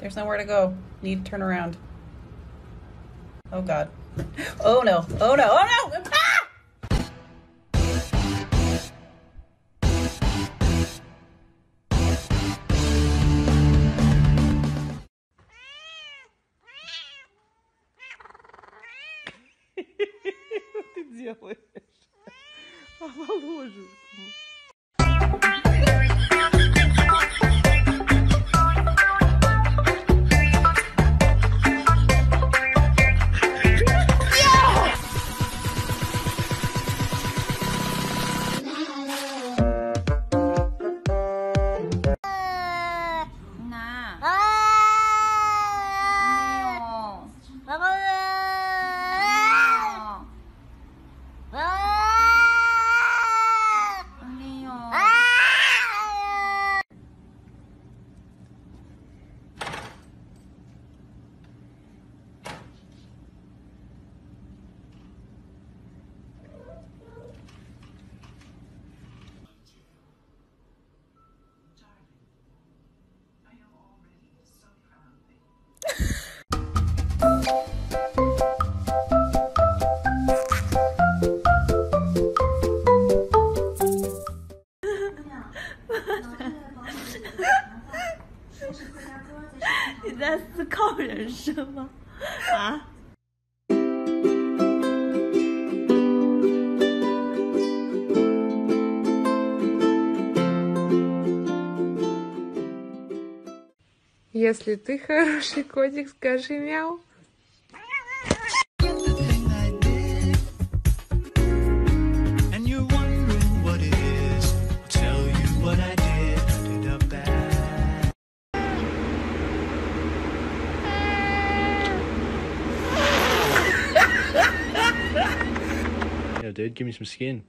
There's nowhere to go. Need to turn around. Oh God. Oh no. Oh no. Oh no! Ah! Что ты делаешь? Оболожишь.你在思考人生吗？啊？Если ты хороший котик, скажи мяу. Yeah, dude, give me some skin.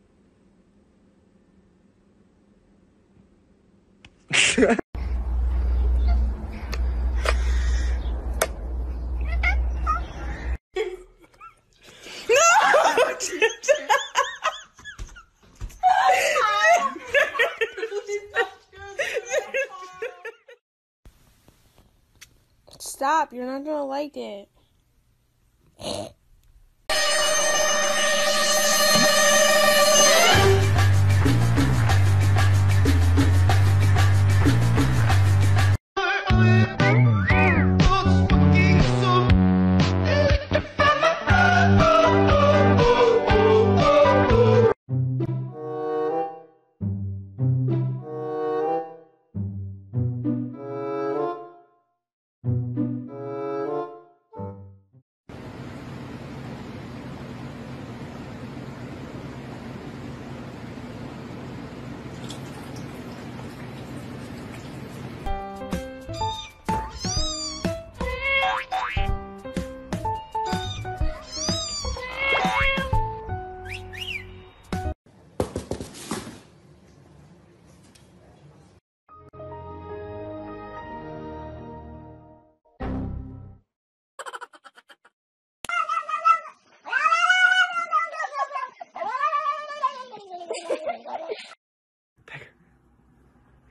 Stop, you're not gonna like it.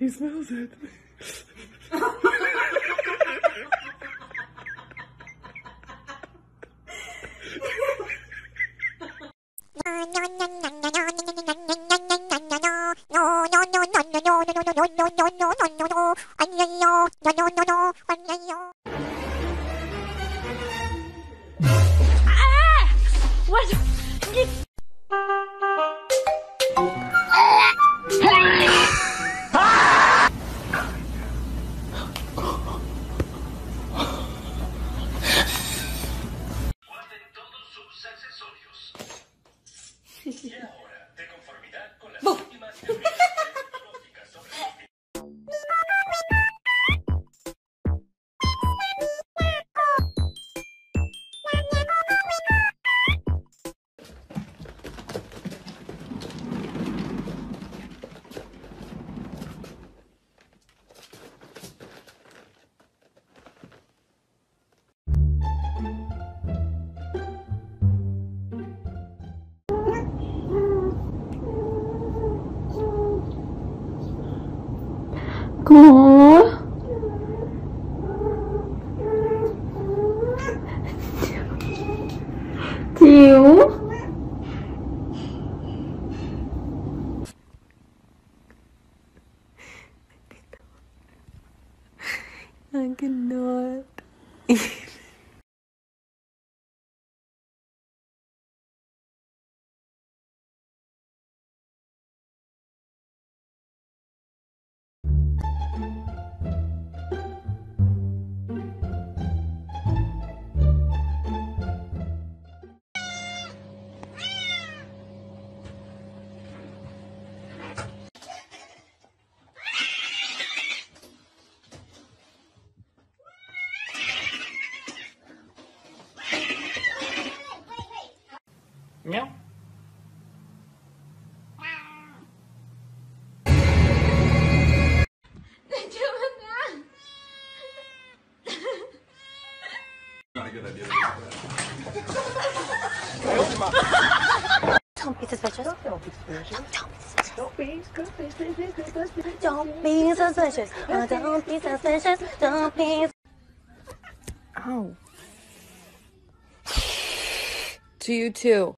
He smells it. Y ahora, de conformidad con las últimas teorías tecnológicas sobre la vida. Go. I cannot. Meow. Not a good idea. Don't be suspicious. Don't be suspicious. Don't be suspicious. Don't be suspicious. Don't be suspicious. Don't be. Oh. To you too.